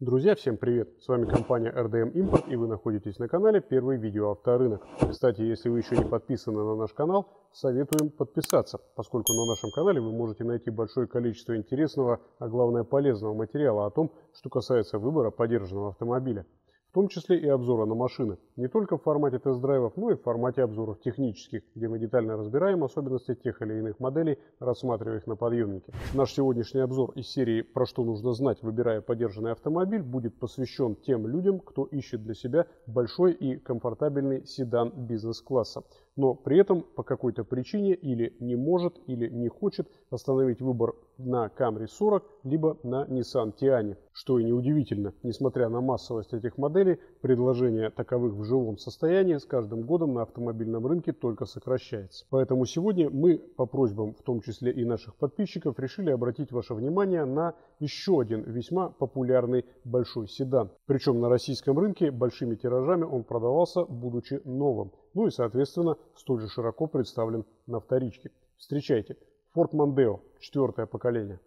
Друзья, всем привет! С вами компания RDM Import, и вы находитесь на канале Первый видеоавторынок. Кстати, если вы еще не подписаны на наш канал, советуем подписаться, поскольку на нашем канале вы можете найти большое количество интересного, а главное полезного материала о том, что касается выбора подержанного автомобиля. В том числе и обзора на машины. Не только в формате тест-драйвов, но и в формате обзоров технических, где мы детально разбираем особенности тех или иных моделей, рассматривая их на подъемнике. Наш сегодняшний обзор из серии «Про что нужно знать, выбирая подержанный автомобиль» будет посвящен тем людям, кто ищет для себя большой и комфортабельный седан бизнес-класса, но при этом по какой-то причине или не может, или не хочет остановить выбор на Camry 40, либо на Nissan Тиане. Что и неудивительно, несмотря на массовость этих моделей, предложение таковых в живом состоянии с каждым годом на автомобильном рынке только сокращается. Поэтому сегодня мы, по просьбам в том числе и наших подписчиков, решили обратить ваше внимание на еще один весьма популярный большой седан. Причем на российском рынке большими тиражами он продавался, будучи новым. Ну и, соответственно, столь же широко представлен на вторичке. Встречайте, Ford Mondeo, 4-е поколение.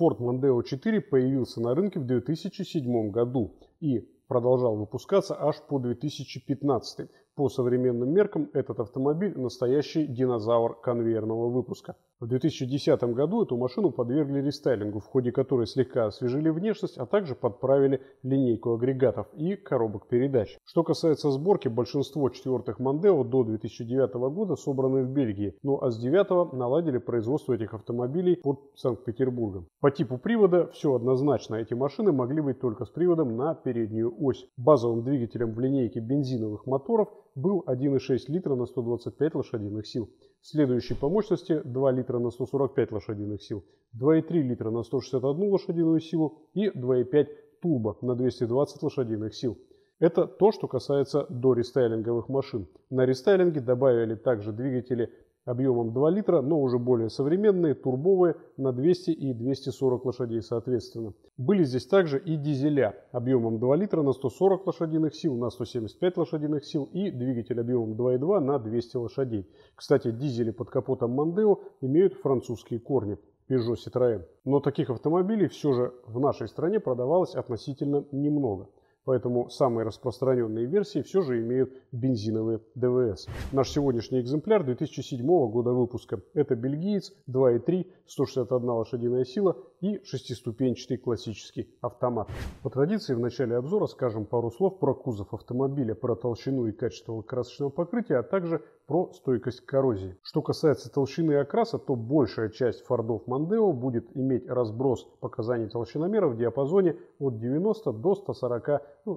Ford Mondeo IV появился на рынке в 2007 году и продолжал выпускаться аж по 2015. По современным меркам этот автомобиль настоящий динозавр конвейерного выпуска. В 2010 году эту машину подвергли рестайлингу, в ходе которой слегка освежили внешность, а также подправили линейку агрегатов и коробок передач. Что касается сборки, большинство 4-х Mondeo до 2009 года собраны в Бельгии, ну а с 9-го наладили производство этих автомобилей под Санкт-Петербургом. По типу привода все однозначно, эти машины могли быть только с приводом на переднюю ось. Базовым двигателем в линейке бензиновых моторов был 1,6 литра на 125 лошадиных сил. Следующий по мощности 2 литра на 145 лошадиных сил, 2,3 литра на 161 лошадиную силу и 2,5 турбо на 220 лошадиных сил. Это то, что касается дорестайлинговых машин. На рестайлинге добавили также двигатели объемом 2 литра, но уже более современные, турбовые, на 200 и 240 лошадей соответственно. Были здесь также и дизеля объемом 2 литра на 140 лошадиных сил, на 175 лошадиных сил и двигатель объемом 2,2 на 200 лошадей. Кстати, дизели под капотом Mondeo имеют французские корни. Peugeot Citroën. Но таких автомобилей все же в нашей стране продавалось относительно немного. Поэтому самые распространенные версии все же имеют бензиновые ДВС. Наш сегодняшний экземпляр 2007 года выпуска. Это бельгиец 2.3, 161 лошадиная сила и 6-ступенчатый классический автомат. По традиции в начале обзора скажем пару слов про кузов автомобиля, про толщину и качество красочного покрытия, а также про стойкость к коррозии. Что касается толщины окраса, то большая часть Ford'ов Mondeo будет иметь разброс показаний толщиномера в диапазоне от 90 до 140,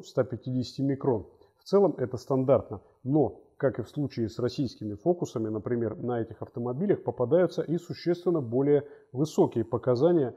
150 микрон. В целом это стандартно, но, как и в случае с российскими фокусами, например, на этих автомобилях попадаются и существенно более высокие показания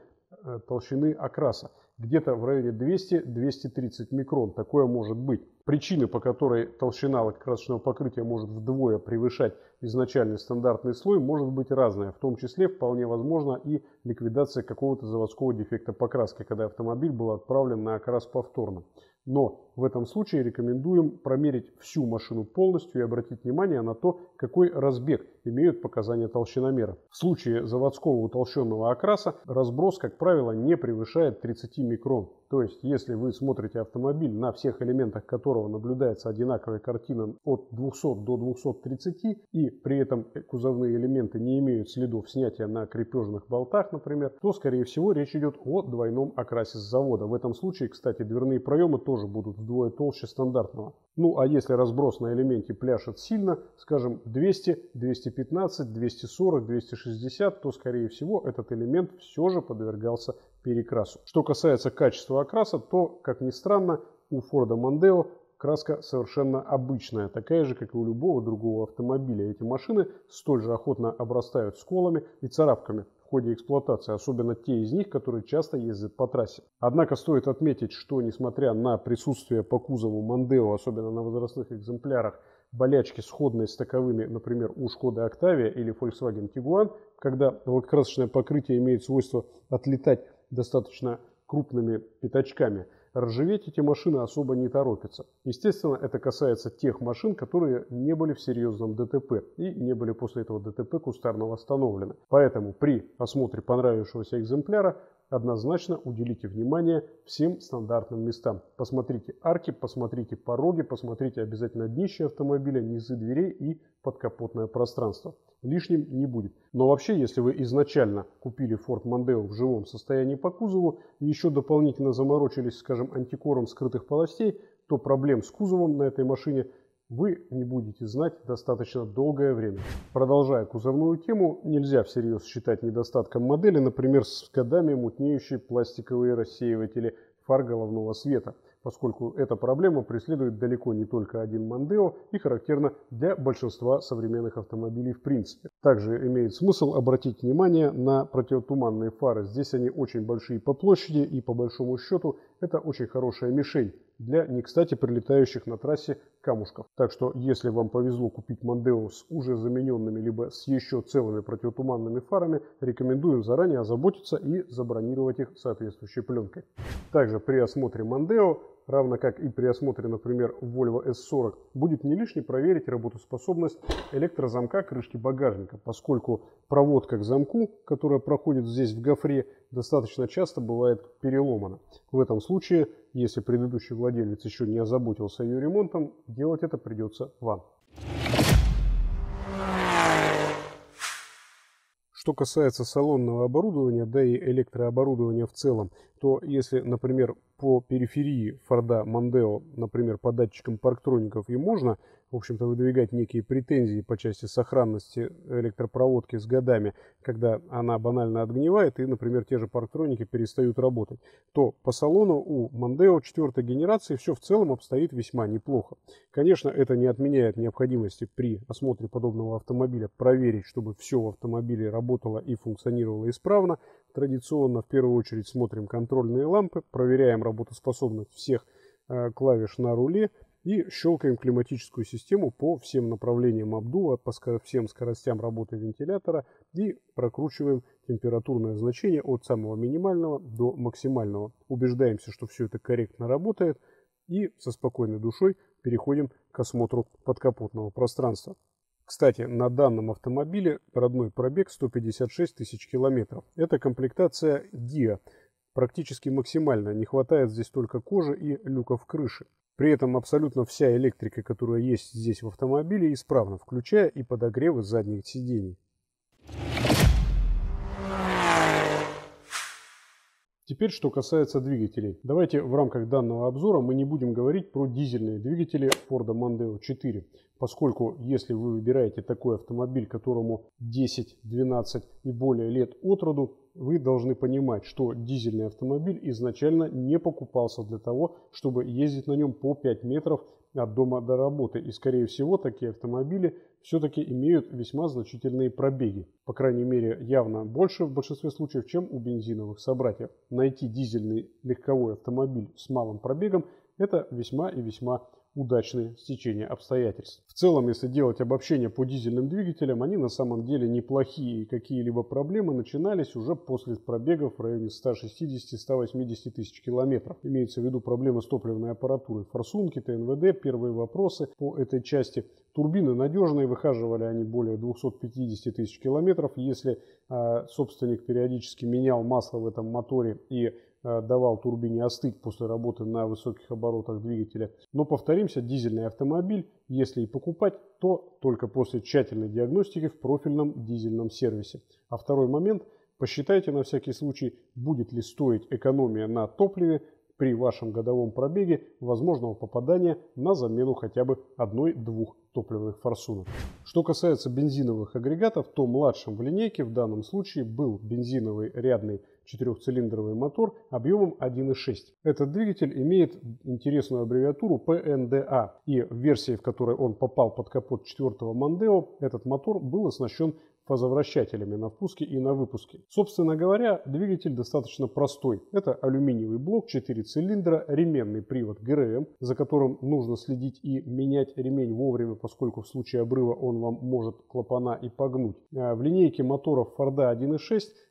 толщины окраса. Где-то в районе 200-230 микрон. Такое может быть. Причины, по которой толщина лакокрасочного покрытия может вдвое превышать изначальный стандартный слой, может быть разная. В том числе, вполне возможно, и ликвидация какого-то заводского дефекта покраски, когда автомобиль был отправлен на окрас повторно. Но в этом случае рекомендуем промерить всю машину полностью и обратить внимание на то, какой разбег имеют показания толщиномера. В случае заводского утолщенного окраса разброс, как правило, не превышает 30 микрон. То есть, если вы смотрите автомобиль, на всех элементах которого наблюдается одинаковая картина от 200 до 230, и при этом кузовные элементы не имеют следов снятия на крепежных болтах, например, то, скорее всего, речь идет о двойном окрасе с завода. В этом случае, кстати, дверные проемы тоже будут вдвое толще стандартного. Ну, а если разброс на элементе пляшет сильно, скажем, 200, 215, 240, 260, то, скорее всего, этот элемент все же подвергался перекрасу. Что касается качества окраса, то, как ни странно, у Ford Mondeo краска совершенно обычная, такая же, как и у любого другого автомобиля. Эти машины столь же охотно обрастают сколами и царапками в ходе эксплуатации, особенно те из них, которые часто ездят по трассе. Однако стоит отметить, что несмотря на присутствие по кузову Mondeo, особенно на возрастных экземплярах, болячки сходные с таковыми, например, у Шкоды Октавия или Volkswagen Tiguan, когда лакокрасочное покрытие имеет свойство отлетать достаточно крупными пятачками, ржаветь эти машины особо не торопятся. Естественно, это касается тех машин, которые не были в серьезном ДТП и не были после этого ДТП кустарного остановлены. Поэтому при осмотре понравившегося экземпляра однозначно уделите внимание всем стандартным местам. Посмотрите арки, посмотрите пороги, посмотрите обязательно днище автомобиля, низы дверей и подкапотное пространство. Лишним не будет. Но вообще, если вы изначально купили Ford Mondeo в живом состоянии по кузову и еще дополнительно заморочились, скажем, антикором скрытых полостей, то проблем с кузовом на этой машине вы не будете знать достаточно долгое время. Продолжая кузовную тему, нельзя всерьез считать недостатком модели, например, с годами мутнеющие пластиковые рассеиватели фар головного света, поскольку эта проблема преследует далеко не только один Mondeo и характерна для большинства современных автомобилей в принципе. Также имеет смысл обратить внимание на противотуманные фары. Здесь они очень большие по площади и по большому счету это очень хорошая мишень для не кстати прилетающих на трассе камушков. Так что, если вам повезло купить Mondeo с уже замененными, либо с еще целыми противотуманными фарами, рекомендуем заранее озаботиться и забронировать их соответствующей пленкой. Также при осмотре Mondeo, равно как и при осмотре, например, Volvo S40, будет не лишне проверить работоспособность электрозамка крышки багажника, поскольку проводка к замку, которая проходит здесь в гофре, достаточно часто бывает переломана. В этом случае, если предыдущий владелец еще не озаботился ее ремонтом, делать это придется вам. Что касается салонного оборудования, да и электрооборудования в целом, то если, например, по периферии Форда Mondeo, например, по датчикам парктроников и можно, в общем-то, выдвигать некие претензии по части сохранности электропроводки с годами, когда она банально отгнивает и, например, те же парктроники перестают работать, то по салону у Mondeo 4-й генерации все в целом обстоит весьма неплохо. Конечно, это не отменяет необходимости при осмотре подобного автомобиля проверить, чтобы все в автомобиле работало и функционировало исправно. Традиционно в первую очередь смотрим контрольные лампы, проверяем работоспособность всех клавиш на руле и щелкаем климатическую систему по всем направлениям обдува, по всем скоростям работы вентилятора и прокручиваем температурное значение от самого минимального до максимального. Убеждаемся, что все это корректно работает и со спокойной душой переходим к осмотру подкапотного пространства. Кстати, на данном автомобиле родной пробег 156 тысяч километров. Это комплектация DIA. Практически максимально. Не хватает здесь только кожи и люков крыши. При этом абсолютно вся электрика, которая есть здесь в автомобиле, исправна, включая и подогревы задних сидений. Теперь, что касается двигателей. Давайте в рамках данного обзора мы не будем говорить про дизельные двигатели Ford Mondeo 4, поскольку если вы выбираете такой автомобиль, которому 10, 12 и более лет от роду, вы должны понимать, что дизельный автомобиль изначально не покупался для того, чтобы ездить на нем по 5 метров от дома до работы. И, скорее всего, такие автомобили все-таки имеют весьма значительные пробеги. По крайней мере, явно больше в большинстве случаев, чем у бензиновых собратьев. Найти дизельный легковой автомобиль с малым пробегом – это весьма и весьма удачные стечения обстоятельств. В целом, если делать обобщение по дизельным двигателям, они на самом деле неплохие. Какие-либо проблемы начинались уже после пробегов в районе 160-180 тысяч километров. Имеется в виду проблемы с топливной аппаратурой, форсунки, ТНВД, первые вопросы по этой части. Турбины надежные, выхаживали они более 250 тысяч километров. Если собственник периодически менял масло в этом моторе и давал турбине остыть после работы на высоких оборотах двигателя. Но, повторимся, дизельный автомобиль, если и покупать, то только после тщательной диагностики в профильном дизельном сервисе. А второй момент, посчитайте на всякий случай, будет ли стоить экономия на топливе при вашем годовом пробеге возможного попадания на замену хотя бы одной-двух топливных форсунок. Что касается бензиновых агрегатов, то младшим в линейке в данном случае был бензиновый рядный четырехцилиндровый мотор объемом 1,6. Этот двигатель имеет интересную аббревиатуру PNDA, и в версии, в которой он попал под капот 4-го Mondeo, этот мотор был оснащен фазовращателями на впуске и на выпуске. Собственно говоря, двигатель достаточно простой. Это алюминиевый блок, 4 цилиндра, ременный привод ГРМ, за которым нужно следить и менять ремень вовремя, поскольку в случае обрыва он вам может клапана и погнуть. В линейке моторов Форда 1.6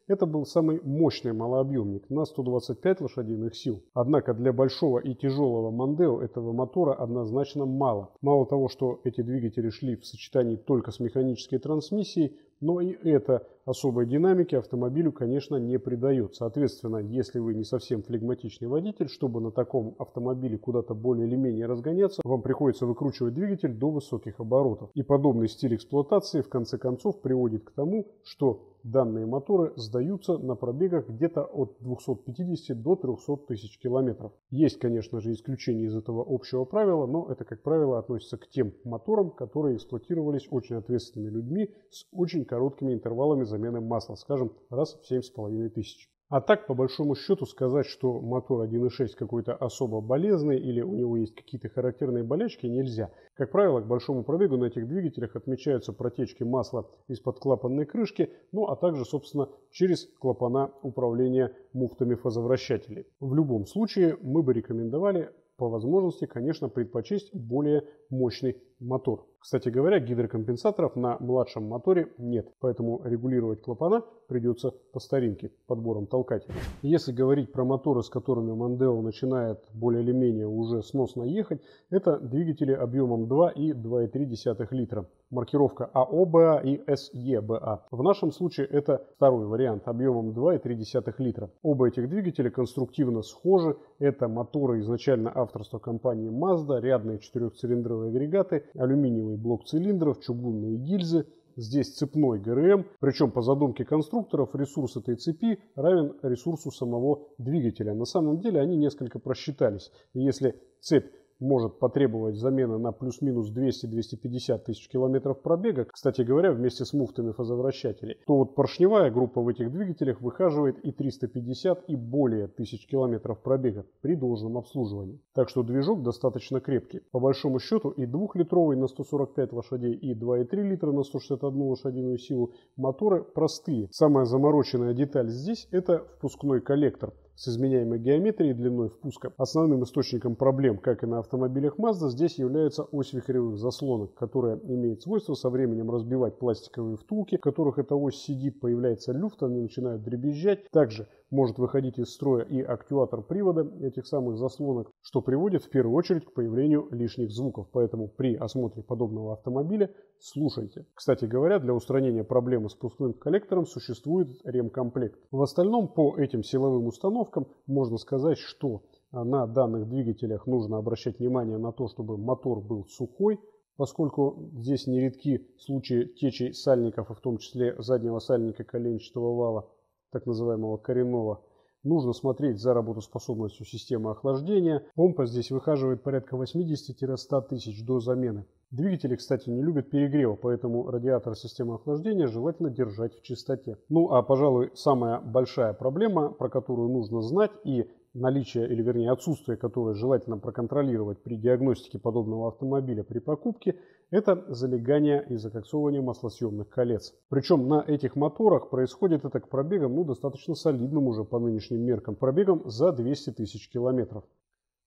это был самый мощный малообъемник на 125 лошадиных сил. Однако для большого и тяжелого Мондео этого мотора однозначно мало. Мало того, что эти двигатели шли в сочетании только с механической трансмиссией, но и это особой динамики автомобилю, конечно, не придает. Соответственно, если вы не совсем флегматичный водитель, чтобы на таком автомобиле куда-то более или менее разгоняться, вам приходится выкручивать двигатель до высоких оборотов. И подобный стиль эксплуатации в конце концов приводит к тому, что данные моторы сдаются на пробегах где-то от 250 до 300 тысяч километров. Есть, конечно же, исключения из этого общего правила, но это, как правило, относится к тем моторам, которые эксплуатировались очень ответственными людьми с очень короткими интервалами замены масла, скажем, раз в 7,5 тысяч. А так, по большому счету, сказать, что мотор 1.6 какой-то особо болезный или у него есть какие-то характерные болячки, нельзя. Как правило, к большому пробегу на этих двигателях отмечаются протечки масла из-под клапанной крышки, ну а также, собственно, через клапана управления муфтами фазовращателей. В любом случае, мы бы рекомендовали по возможности, конечно, предпочесть более мощный мотор. Кстати говоря, гидрокомпенсаторов на младшем моторе нет, поэтому регулировать клапана придется по старинке, подбором толкателя. Если говорить про моторы, с которыми Мондео начинает более или менее уже сносно ехать, это двигатели объемом 2 и 2,3 литра. Маркировка AOBA и SEBA. В нашем случае это второй вариант объемом 2,3 литра. Оба этих двигателя конструктивно схожи. Это моторы изначально авторства компании Mazda, рядные четырехцилиндровые агрегаты, алюминиевый блок цилиндров, чугунные гильзы. Здесь цепной ГРМ, причем по задумке конструкторов ресурс этой цепи равен ресурсу самого двигателя. На самом деле они несколько просчитались. И если цепь может потребовать замены на плюс-минус 200-250 тысяч километров пробега, кстати говоря, вместе с муфтами фазовращателей, то вот поршневая группа в этих двигателях выхаживает и 350 и более тысяч километров пробега при должном обслуживании. Так что движок достаточно крепкий. По большому счету и 2-литровый на 145 лошадей, и 2,3 литра на 161 лошадиную силу моторы простые. Самая замороченная деталь здесь — это впускной коллектор с изменяемой геометрией и длиной впуска. Основным источником проблем, как и на автомобилях Mazda, здесь является ось вихревых заслонок, которая имеет свойство со временем разбивать пластиковые втулки, в которых эта ось сидит, появляется люфт, они начинают дребезжать. Также может выходить из строя и актуатор привода этих самых заслонок, что приводит в первую очередь к появлению лишних звуков. Поэтому при осмотре подобного автомобиля слушайте. Кстати говоря, для устранения проблемы с впускным коллектором существует ремкомплект. В остальном по этим силовым установкам можно сказать, что на данных двигателях нужно обращать внимание на то, чтобы мотор был сухой, поскольку здесь нередки случаи течей сальников, и в том числе заднего сальника коленчатого вала, так называемого коренного. Нужно смотреть за работоспособностью системы охлаждения. Помпа здесь выхаживает порядка 80-100 тысяч до замены. Двигатели, кстати, не любят перегрева, поэтому радиатор системы охлаждения желательно держать в чистоте. Ну а, пожалуй, самая большая проблема, про которую нужно знать и наличие, или вернее отсутствие которой желательно проконтролировать при диагностике подобного автомобиля при покупке, это залегание и закоксовывание маслосъемных колец. Причем на этих моторах происходит это к пробегам, ну, достаточно солидным уже по нынешним меркам, пробегам за 200 тысяч километров.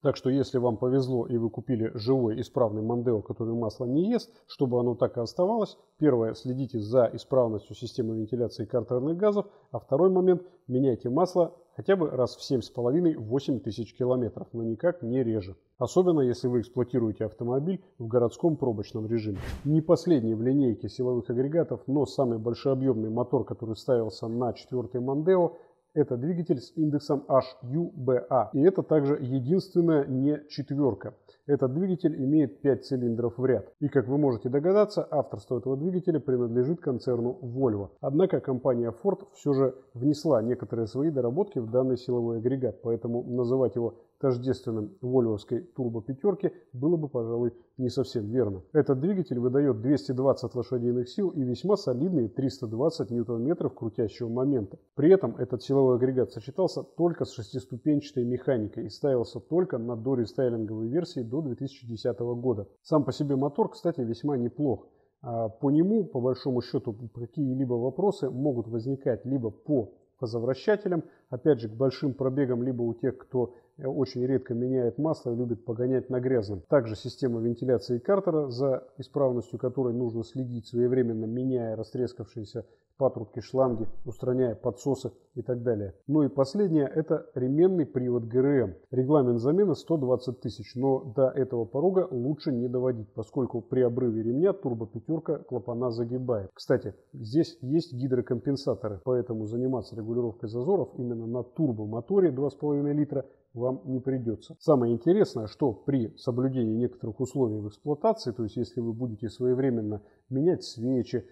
Так что если вам повезло и вы купили живой исправный Мондео, который масло не ест, чтобы оно так и оставалось, первое, следите за исправностью системы вентиляции картерных газов, а второй момент, меняйте масло хотя бы раз в 7,5-8 тысяч километров, но никак не реже. Особенно, если вы эксплуатируете автомобиль в городском пробочном режиме. Не последний в линейке силовых агрегатов, но самый большеобъемный мотор, который ставился на 4-й Мондео, это двигатель с индексом HUBA. И это также единственная не четверка. Этот двигатель имеет 5 цилиндров в ряд. И, как вы можете догадаться, авторство этого двигателя принадлежит концерну Volvo. Однако компания Ford все же внесла некоторые свои доработки в данный силовой агрегат, поэтому называть его тождественным вольвовской турбо-пятерке было бы, пожалуй, не совсем верно. Этот двигатель выдает 220 лошадиных сил и весьма солидные 320 ньютон-метров крутящего момента. При этом этот силовой агрегат сочетался только с шестиступенчатой механикой и ставился только на дорестайлинговой версии до 2010 года. Сам по себе мотор, кстати, весьма неплох. По нему, по большому счету, какие-либо вопросы могут возникать либо по возвращателям, опять же, к большим пробегам, либо у тех, кто очень редко меняет масло и любит погонять на грязном. Также система вентиляции картера, за исправностью которой нужно следить, своевременно меняя растрескавшиеся патрубки, шланги, устраняя подсосы и так далее. Ну и последнее, это ременный привод ГРМ. Регламент замены 120 тысяч, но до этого порога лучше не доводить, поскольку при обрыве ремня турбопятерка клапана загибает. Кстати, здесь есть гидрокомпенсаторы, поэтому заниматься регулировкой зазоров именно на турбомоторе 2,5 литра вам не придется. Самое интересное, что при соблюдении некоторых условий в эксплуатации, то есть если вы будете своевременно менять свечи,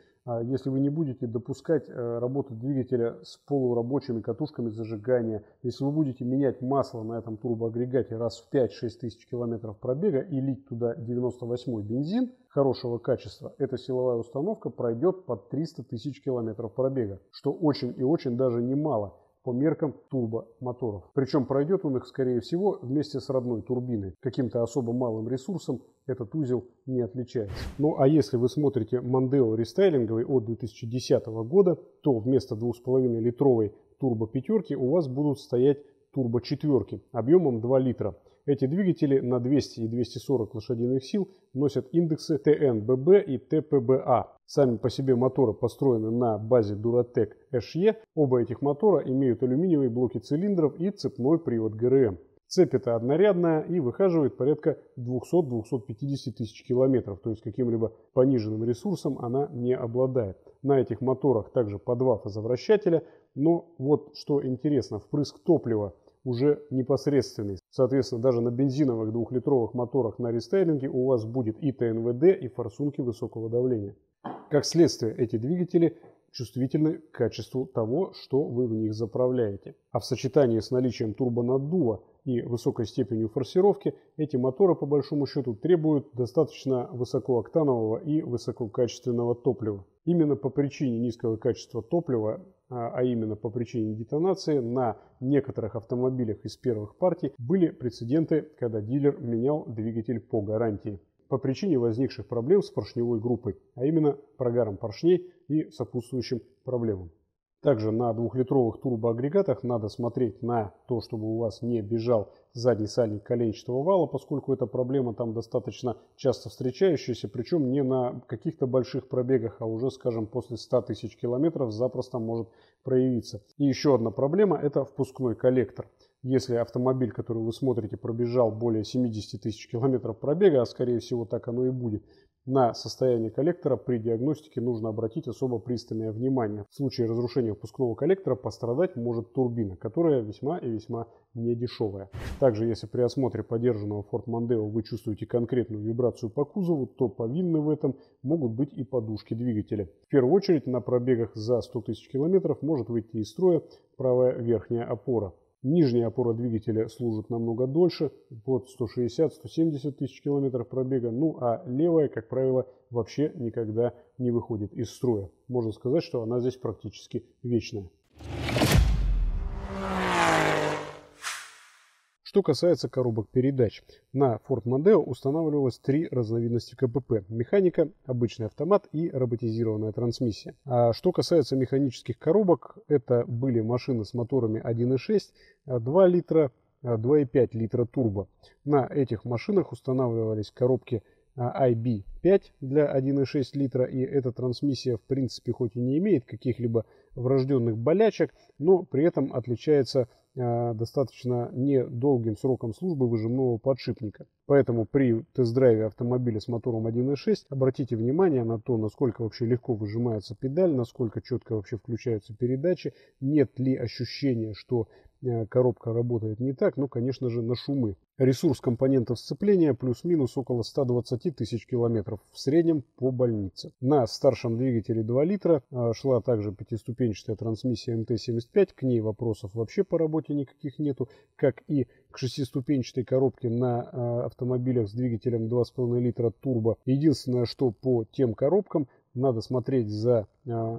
если вы не будете допускать работу двигателя с полурабочими катушками зажигания, если вы будете менять масло на этом турбоагрегате раз в 5-6 тысяч километров пробега и лить туда 98-й бензин хорошего качества, эта силовая установка пройдет под 300 тысяч километров пробега, что очень и очень даже немало по меркам турбомоторов. Причем пройдет он их, скорее всего, вместе с родной турбиной. Каким-то особо малым ресурсом этот узел не отличается. Ну а если вы смотрите Mondeo рестайлинговый от 2010 года, то вместо 2,5 литровой турбо пятерки у вас будут стоять турбо четверки объемом 2 литра. Эти двигатели на 200 и 240 лошадиных сил носят индексы TNBB и TPBA. Сами по себе моторы построены на базе Duratec HE. Оба этих мотора имеют алюминиевые блоки цилиндров и цепной привод ГРМ. Цепь-то однорядная и выхаживает порядка 200-250 тысяч километров, то есть каким-либо пониженным ресурсом она не обладает. На этих моторах также по два фазовращателя, но вот что интересно, впрыск топлива уже непосредственный. Соответственно, даже на бензиновых двухлитровых моторах на рестайлинге у вас будет и ТНВД, и форсунки высокого давления. Как следствие, эти двигатели чувствительны к качеству того, что вы в них заправляете. А в сочетании с наличием турбонаддува и высокой степенью форсировки, эти моторы, по большому счету, требуют достаточно высокооктанового и высококачественного топлива. Именно по причине низкого качества топлива, а именно по причине детонации, на некоторых автомобилях из первых партий были прецеденты, когда дилер менял двигатель по гарантии. По причине возникших проблем с поршневой группой, а именно прогаром поршней и сопутствующим проблемам. Также на двухлитровых турбоагрегатах надо смотреть на то, чтобы у вас не бежал задний сальник коленчатого вала, поскольку эта проблема там достаточно часто встречающаяся, причем не на каких-то больших пробегах, а уже, скажем, после 100 тысяч километров запросто может проявиться. И еще одна проблема – это впускной коллектор. Если автомобиль, который вы смотрите, пробежал более 70 тысяч километров пробега, а скорее всего так оно и будет, на состояние коллектора при диагностике нужно обратить особо пристальное внимание. В случае разрушения впускного коллектора пострадать может турбина, которая весьма и весьма недешевая. Также, если при осмотре подержанного Ford Mondeo вы чувствуете конкретную вибрацию по кузову, то повинны в этом могут быть и подушки двигателя. В первую очередь на пробегах за 100 тысяч километров может выйти из строя правая верхняя опора. Нижняя опора двигателя служит намного дольше, под 160-170 тысяч километров пробега, ну а левая, как правило, вообще никогда не выходит из строя. Можно сказать, что она здесь практически вечная. Что касается коробок передач, на Ford Mondeo устанавливалось три разновидности КПП – механика, обычный автомат и роботизированная трансмиссия. А что касается механических коробок, это были машины с моторами 1,6, 2 литра, 2,5 литра турбо. На этих машинах устанавливались коробки IB5 для 1,6 литра, и эта трансмиссия, в принципе, хоть и не имеет каких-либо врожденных болячек, но при этом отличается достаточно недолгим сроком службы выжимного подшипника. Поэтому при тест-драйве автомобиля с мотором 1.6 обратите внимание на то, насколько вообще легко выжимается педаль, насколько четко вообще включаются передачи, нет ли ощущения, что коробка работает не так, ну, конечно же, на шумы. Ресурс компонентов сцепления плюс-минус около 120 тысяч километров в среднем по больнице. На старшем двигателе 2 литра шла также пятиступенчатая трансмиссия МТ-75, к ней вопросов вообще по работе никаких нету, как и к шестиступенчатой коробке на автомобилях с двигателем 2,5 литра турбо. Единственное, что по тем коробкам надо смотреть за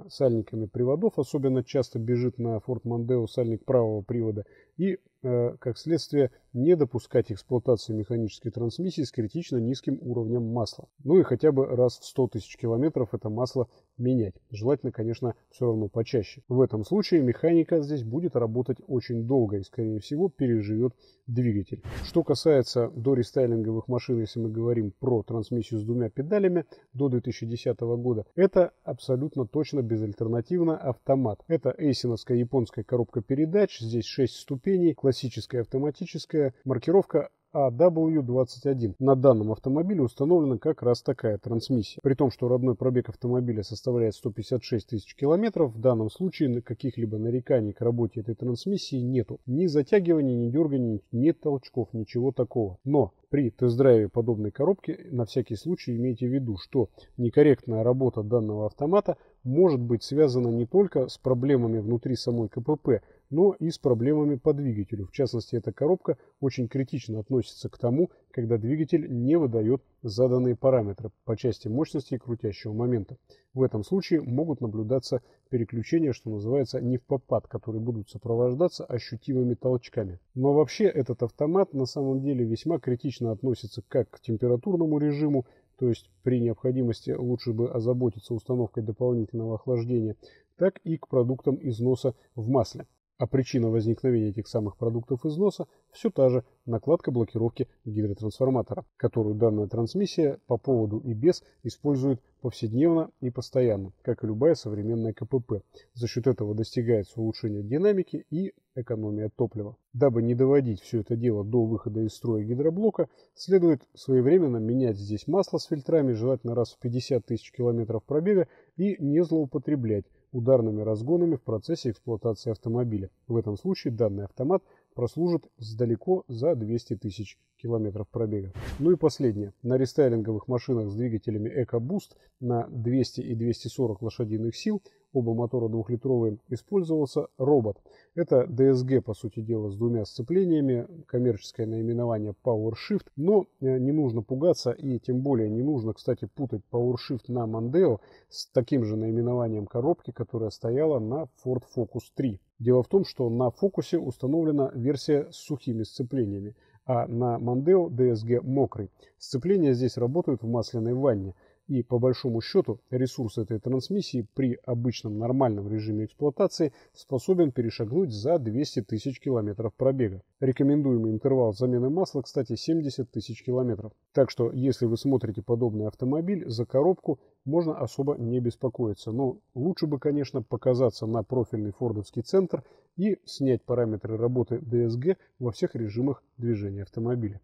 сальниками приводов, особенно часто бежит на Ford Mondeo сальник правого привода и, как следствие, не допускать эксплуатацию механической трансмиссии с критично низким уровнем масла. Ну и хотя бы раз в 100 тысяч километров это масло менять. Желательно, конечно, все равно почаще. В этом случае механика здесь будет работать очень долго и, скорее всего, переживет двигатель. Что касается дорестайлинговых машин, если мы говорим про трансмиссию с двумя педалями до 2010 года, это абсолютно точно безальтернативно автомат. Это эйсиновская японская коробка передач, здесь 6 ступеней, классическая автоматическая, маркировка AW21. На данном автомобиле установлена как раз такая трансмиссия. При том, что родной пробег автомобиля составляет 156 тысяч километров, в данном случае каких-либо нареканий к работе этой трансмиссии нету. Ни затягиваний, ни дерганий, ни толчков, ничего такого. Но при тест-драйве подобной коробки на всякий случай имейте в виду, что некорректная работа данного автомата может быть связана не только с проблемами внутри самой КПП, но и с проблемами по двигателю. В частности, эта коробка очень критично относится к тому, когда двигатель не выдает заданные параметры по части мощности и крутящего момента. В этом случае могут наблюдаться переключения, что называется, не в попад, которые будут сопровождаться ощутимыми толчками. Но вообще этот автомат на самом деле весьма критично относится как к температурному режиму, то есть при необходимости лучше бы озаботиться установкой дополнительного охлаждения, так и к продуктам износа в масле. А причина возникновения этих самых продуктов износа все та же – накладка блокировки гидротрансформатора, которую данная трансмиссия по поводу и без использует повседневно и постоянно, как и любая современная КПП. За счет этого достигается улучшение динамики и экономия топлива. Дабы не доводить все это дело до выхода из строя гидроблока, следует своевременно менять здесь масло с фильтрами, желательно раз в 50 тысяч километров пробега, и не злоупотреблять ударными разгонами в процессе эксплуатации автомобиля. В этом случае данный автомат прослужит далеко за 200 тысяч километров пробега. Ну и последнее. На рестайлинговых машинах с двигателями EcoBoost на 200 и 240 лошадиных сил, оба мотора 2-литровые, использовался робот. Это DSG, по сути дела, с двумя сцеплениями, коммерческое наименование PowerShift, но не нужно пугаться и тем более не нужно, кстати, путать PowerShift на Mondeo с таким же наименованием коробки, которая стояла на Ford Focus 3. Дело в том, что на Focus установлена версия с сухими сцеплениями, а на Mondeo DSG мокрый. Сцепления здесь работают в масляной ванне. И по большому счету ресурс этой трансмиссии при обычном нормальном режиме эксплуатации способен перешагнуть за 200 тысяч километров пробега. Рекомендуемый интервал замены масла, кстати, 70 тысяч километров. Так что, если вы смотрите подобный автомобиль, за коробку можно особо не беспокоиться. Но лучше бы, конечно, показаться на профильный фордовский центр и снять параметры работы DSG во всех режимах движения автомобиля.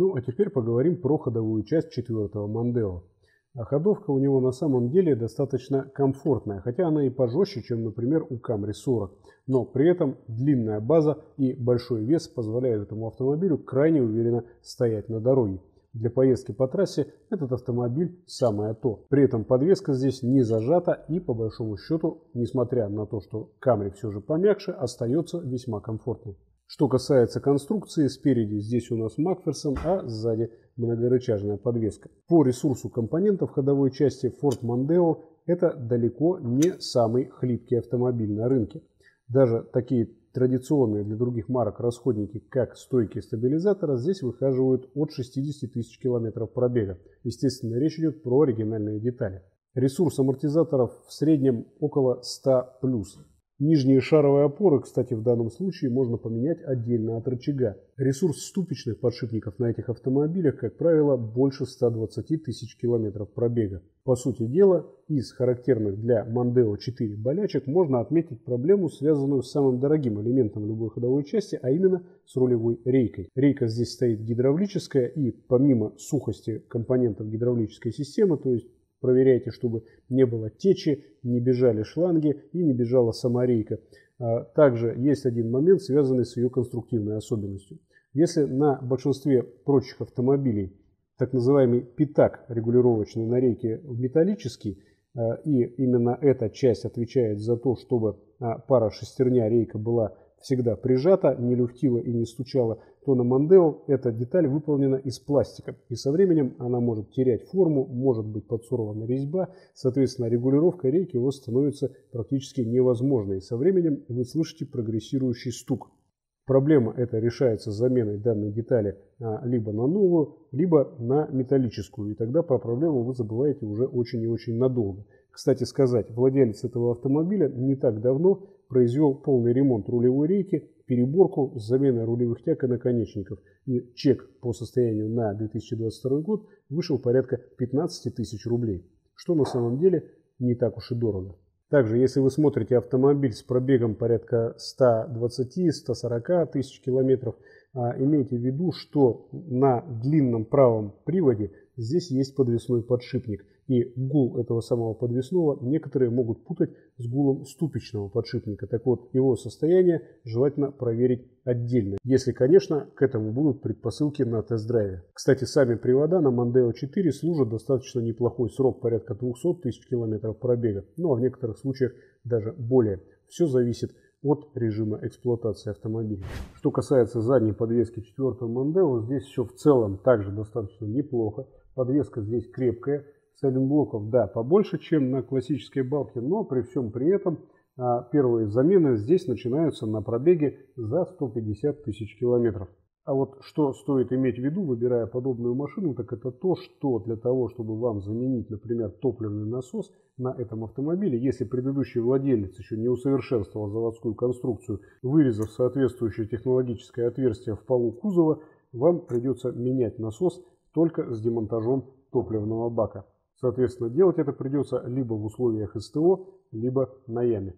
Ну, а теперь поговорим про ходовую часть четвертого Mondeo. А ходовка у него на самом деле достаточно комфортная, хотя она и пожестче, чем, например, у Camry 40. Но при этом длинная база и большой вес позволяют этому автомобилю крайне уверенно стоять на дороге. Для поездки по трассе этот автомобиль самое то. При этом подвеска здесь не зажата и, по большому счету, несмотря на то, что Camry все же помягче, остается весьма комфортной. Что касается конструкции, спереди здесь у нас Макферсон, а сзади многорычажная подвеска. По ресурсу компонентов ходовой части Ford Mondeo это далеко не самый хлипкий автомобиль на рынке. Даже такие традиционные для других марок расходники, как стойки стабилизатора, здесь выхаживают от 60 тысяч километров пробега. Естественно, речь идет про оригинальные детали. Ресурс амортизаторов в среднем около 100+. Нижние шаровые опоры, кстати, в данном случае можно поменять отдельно от рычага. Ресурс ступичных подшипников на этих автомобилях, как правило, больше 120 тысяч километров пробега. По сути дела, из характерных для Mondeo 4 болячек можно отметить проблему, связанную с самым дорогим элементом любой ходовой части, а именно с рулевой рейкой. Рейка здесь стоит гидравлическая и помимо сухости компонентов гидравлической системы, то есть проверяйте, чтобы не было течи, не бежали шланги и не бежала сама рейка. Также есть один момент, связанный с ее конструктивной особенностью. Если на большинстве прочих автомобилей так называемый пятак регулировочный на рейке металлический, и именно эта часть отвечает за то, чтобы пара шестерня рейка была всегда прижата, не люфтила и не стучала, то на Mondeo эта деталь выполнена из пластика, и со временем она может терять форму, может быть подсорвана резьба, соответственно регулировка рейки у вас становится практически невозможной, и со временем вы слышите прогрессирующий стук. Проблема эта решается заменой данной детали либо на новую, либо на металлическую, и тогда про проблему вы забываете уже очень и очень надолго. Кстати сказать, владелец этого автомобиля не так давно произвел полный ремонт рулевой рейки, переборку с заменой рулевых тяг и наконечников. И чек по состоянию на 2022 год вышел порядка 15 тысяч рублей, что на самом деле не так уж и дорого. Также, если вы смотрите автомобиль с пробегом порядка 120-140 тысяч километров, имейте в виду, что на длинном правом приводе здесь есть подвесной подшипник. И гул этого самого подвесного некоторые могут путать с гулом ступичного подшипника. Так вот, его состояние желательно проверить отдельно, если, конечно, к этому будут предпосылки на тест-драйве. Кстати, сами привода на Mondeo 4 служат достаточно неплохой срок, порядка 200 тысяч километров пробега, ну а в некоторых случаях даже более. Все зависит от режима эксплуатации автомобиля. Что касается задней подвески 4-го Mondeo, здесь все в целом также достаточно неплохо. Подвеска здесь крепкая. Сайлентблоков, да, побольше, чем на классической балке, но при всем при этом первые замены здесь начинаются на пробеге за 150 тысяч километров. А вот что стоит иметь в виду, выбирая подобную машину, так это то, что для того, чтобы вам заменить, например, топливный насос на этом автомобиле, если предыдущий владелец еще не усовершенствовал заводскую конструкцию, вырезав соответствующее технологическое отверстие в полу кузова, вам придется менять насос только с демонтажом топливного бака. Соответственно, делать это придется либо в условиях СТО, либо на яме.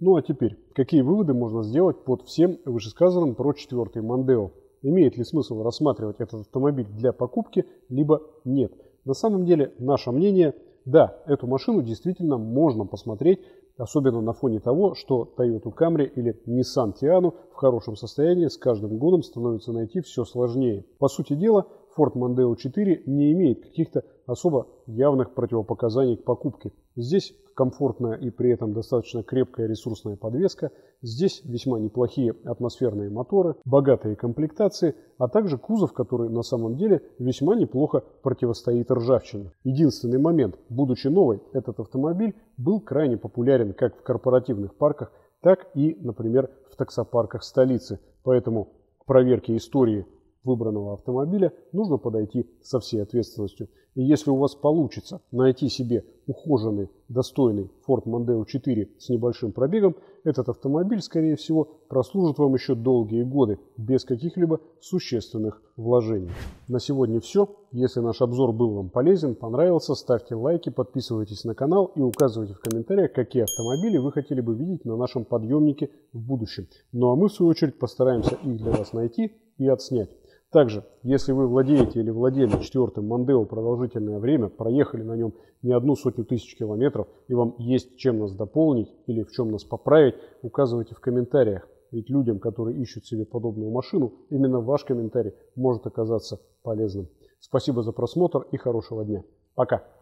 Ну а теперь, какие выводы можно сделать под всем вышесказанным про 4-й Mondeo? Имеет ли смысл рассматривать этот автомобиль для покупки, либо нет? На самом деле, наше мнение, да, эту машину действительно можно посмотреть, особенно на фоне того, что Toyota Camry или Nissan Тиану в хорошем состоянии с каждым годом становится найти все сложнее. По сути дела, Ford Mondeo 4 не имеет каких-то особо явных противопоказаний к покупке. Здесь комфортная и при этом достаточно крепкая ресурсная подвеска, здесь весьма неплохие атмосферные моторы, богатые комплектации, а также кузов, который на самом деле весьма неплохо противостоит ржавчине. Единственный момент, будучи новый, этот автомобиль был крайне популярен как в корпоративных парках, так и, например, в таксопарках столицы, поэтому к проверке истории выбранного автомобиля нужно подойти со всей ответственностью. И если у вас получится найти себе ухоженный, достойный Ford Mondeo 4 с небольшим пробегом, этот автомобиль, скорее всего, прослужит вам еще долгие годы, без каких-либо существенных вложений. На сегодня все. Если наш обзор был вам полезен, понравился, ставьте лайки, подписывайтесь на канал и указывайте в комментариях, какие автомобили вы хотели бы видеть на нашем подъемнике в будущем. Ну а мы, в свою очередь, постараемся их для вас найти и отснять. Также, если вы владеете или владели 4-м Mondeo продолжительное время, проехали на нем не одну сотню тысяч километров и вам есть чем нас дополнить или в чем нас поправить, указывайте в комментариях. Ведь людям, которые ищут себе подобную машину, именно ваш комментарий может оказаться полезным. Спасибо за просмотр и хорошего дня. Пока!